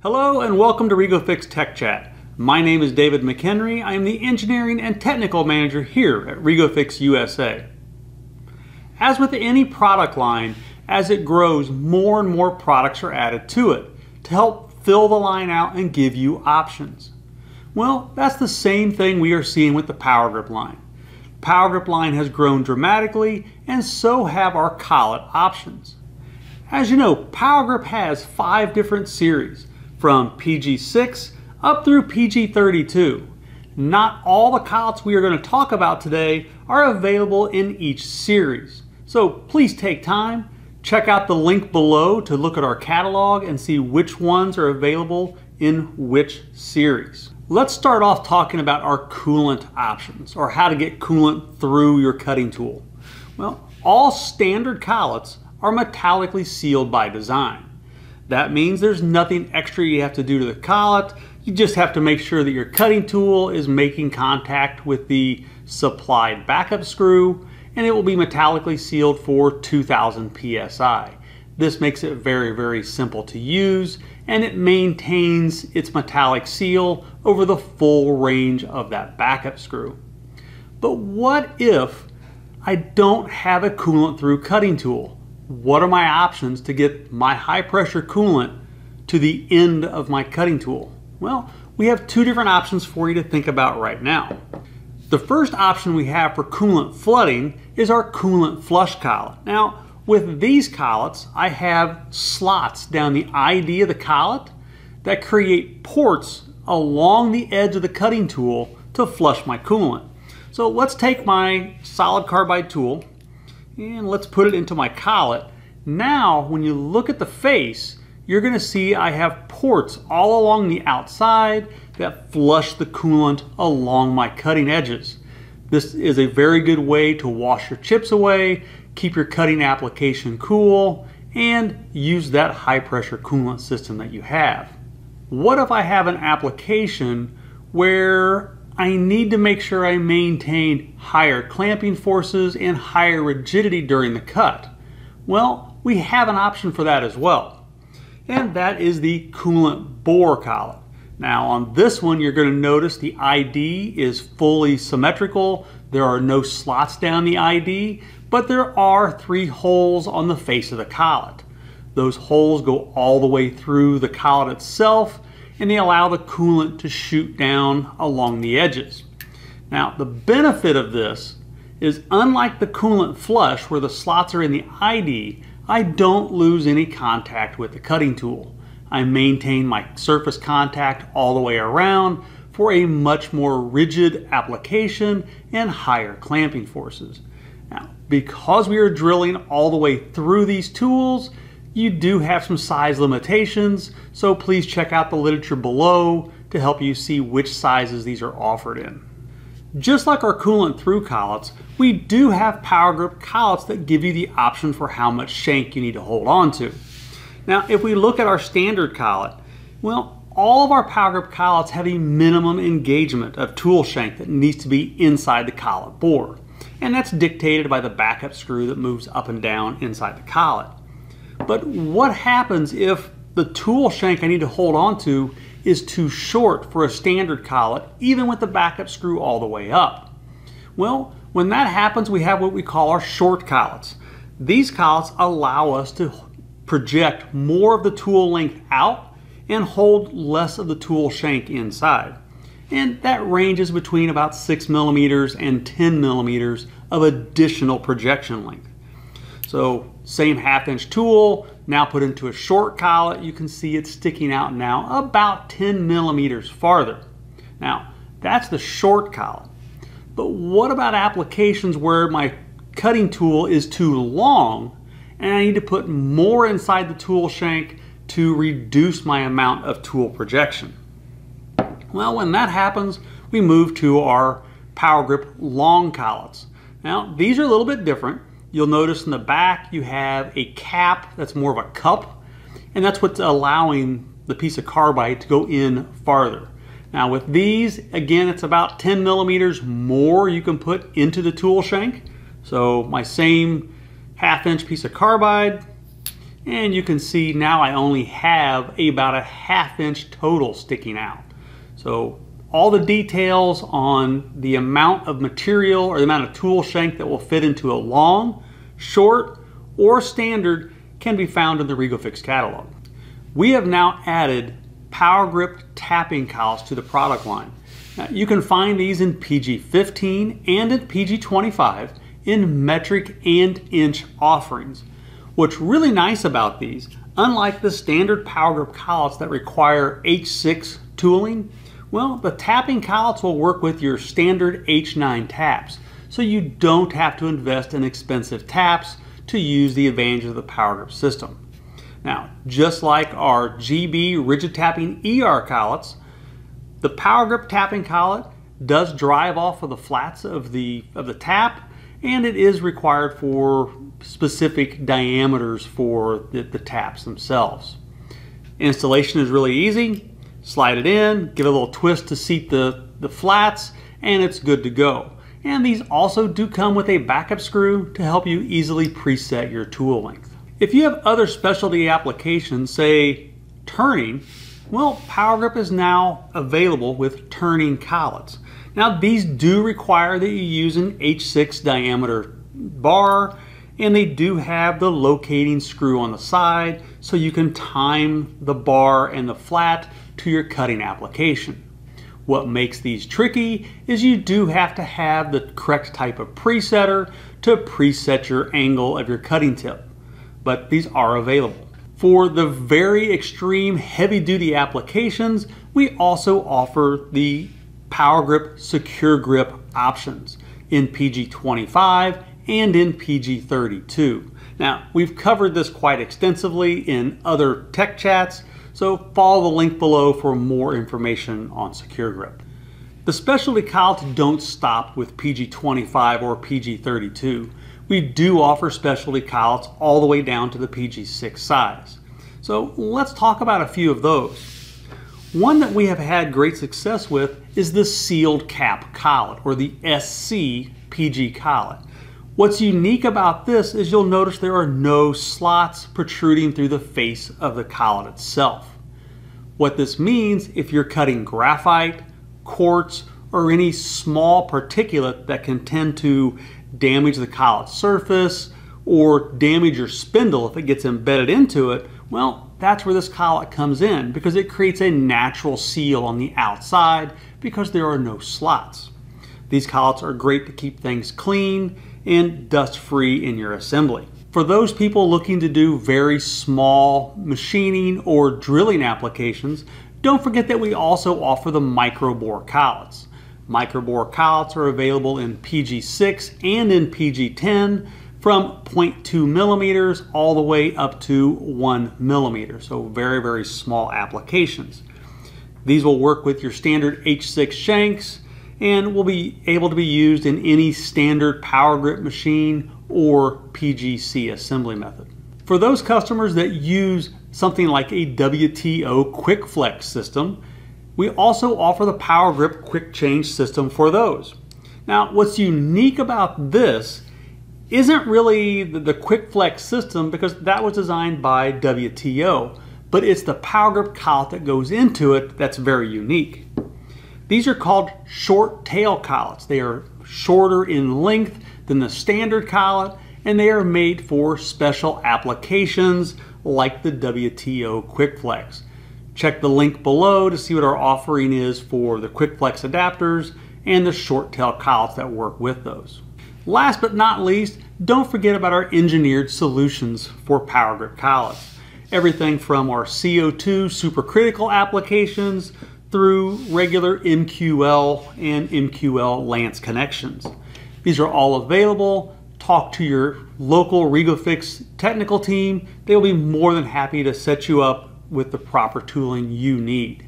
Hello and welcome to RegoFix Tech Chat. My name is David McHenry. I am the Engineering and Technical Manager here at RegoFix USA. As with any product line, as it grows, more and more products are added to it to help fill the line out and give you options. Well, that's the same thing we are seeing with the powRgrip line. The powRgrip line has grown dramatically, and so have our collet options. As you know, powRgrip has 5 different series, from PG-6 up through PG-32. Not all the collets we are going to talk about today are available in each series. So please take time, check out the link below to look at our catalog and see which ones are available in which series. Let's start off talking about our coolant options, or how to get coolant through your cutting tool. Well, all standard collets are metallically sealed by design. That means there's nothing extra you have to do to the collet. You just have to make sure that your cutting tool is making contact with the supplied backup screw, and it will be metallically sealed for 2000 PSI. This makes it very, very simple to use, and it maintains its metallic seal over the full range of that backup screw. But what if I don't have a coolant through cutting tool? What are my options to get my high pressure coolant to the end of my cutting tool? Well, we have 2 different options for you to think about right now. The first option we have for coolant flooding is our coolant flush collet. Now, with these collets, I have slots down the ID of the collet that create ports along the edge of the cutting tool to flush my coolant. So let's take my solid carbide tool and let's put it into my collet. Now, when you look at the face, you're gonna see I have ports all along the outside that flush the coolant along my cutting edges. This is a very good way to wash your chips away, keep your cutting application cool, and use that high pressure coolant system that you have. What if I have an application where I need to make sure I maintain higher clamping forces and higher rigidity during the cut? Well, we have an option for that as well, and that is the coolant bore collet. Now, on this one, you're going to notice the ID is fully symmetrical. There are no slots down the ID, but there are 3 holes on the face of the collet. Those holes go all the way through the collet itself, and they allow the coolant to shoot down along the edges. Now, the benefit of this is, unlike the coolant flush where the slots are in the ID, I don't lose any contact with the cutting tool. I maintain my surface contact all the way around for a much more rigid application and higher clamping forces. Now, because we are drilling all the way through these tools, you do have some size limitations, so please check out the literature below to help you see which sizes these are offered in. Just like our coolant through collets, we do have powRgrip collets that give you the option for how much shank you need to hold on to. Now, if we look at our standard collet, well, all of our powRgrip collets have a minimum engagement of tool shank that needs to be inside the collet bore, and that's dictated by the backup screw that moves up and down inside the collet. But what happens if the tool shank I need to hold on to is too short for a standard collet, even with the backup screw all the way up? Well, when that happens, we have what we call our short collets. These collets allow us to project more of the tool length out and hold less of the tool shank inside. And that ranges between about 6 millimeters and 10 millimeters of additional projection length. So, same half-inch tool, now put into a short collet, you can see it's sticking out now about 10 millimeters farther. Now, that's the short collet. But what about applications where my cutting tool is too long and I need to put more inside the tool shank to reduce my amount of tool projection? Well, when that happens, we move to our powRgrip long collets. Now, these are a little bit different. You'll notice in the back you have a cap that's more of a cup, and that's what's allowing the piece of carbide to go in farther. Now, with these, again, it's about 10 millimeters more you can put into the tool shank. So my same half-inch piece of carbide, And you can see now I only have about a ½ inch total sticking out. So all the details on the amount of material or the amount of tool shank that will fit into a long, short, or standard can be found in the RegoFix catalog. We have now added powRgrip tapping cowls to the product line. Now, you can find these in PG-15 and in PG-25 in metric and inch offerings. What's really nice about these, unlike the standard powRgrip collets that require H6 tooling, well, the tapping collets will work with your standard H9 taps, so you don't have to invest in expensive taps to use the advantage of the powRgrip system. Now, just like our GB rigid tapping ER collets, the powRgrip tapping collet does drive off of the flats of the tap, and it is required for specific diameters for the taps themselves. Installation is really easy. Slide it in, give it a little twist to seat the flats, and it's good to go. And these also do come with a backup screw to help you easily preset your tool length. If you have other specialty applications, say turning, well, powRgrip is now available with turning collets. Now, these do require that you use an H6 diameter bar, and they do have the locating screw on the side, so you can time the bar and the flat to your cutting application. What makes these tricky is you do have to have the correct type of presetter to preset your angle of your cutting tip, but these are available. For the very extreme heavy-duty applications, we also offer the powRgrip SecurGrip options in PG-25 and in PG-32. Now, we've covered this quite extensively in other tech chats, so follow the link below for more information on SecurGrip. The specialty collets don't stop with PG-25 or PG-32. We do offer specialty collets all the way down to the PG-6 size. So let's talk about a few of those. One that we have had great success with is the sealed cap collet, or the SC PG collet. What's unique about this is you'll notice there are no slots protruding through the face of the collet itself. What this means, if you're cutting graphite, quartz, or any small particulate that can tend to damage the collet surface or damage your spindle if it gets embedded into it, well, that's where this collet comes in, because it creates a natural seal on the outside because there are no slots. These collets are great to keep things clean and dust-free in your assembly. For those people looking to do very small machining or drilling applications, don't forget that we also offer the microbore collets. Microbore collets are available in PG-6 and in PG-10 from 0.2 millimeters all the way up to 1 millimeter, so very, very small applications. These will work with your standard H6 shanks and will be able to be used in any standard powRgrip machine or PGC assembly method. For those customers that use something like a WTO QuickFlex system, we also offer the powRgrip Quick Change system for those. Now, what's unique about this isn't really the QuickFlex system, because that was designed by WTO, but it's the powRgrip collet that goes into it that's very unique. These are called short tail collets. They are shorter in length than the standard collet, and they are made for special applications like the WTO QuickFlex. Check the link below to see what our offering is for the QuickFlex adapters and the short tail collets that work with those. Last but not least, don't forget about our engineered solutions for powRgrip collets. Everything from our CO2 supercritical applications through regular MQL and MQL Lance connections. These are all available. Talk to your local RegoFix technical team. They'll be more than happy to set you up with the proper tooling you need.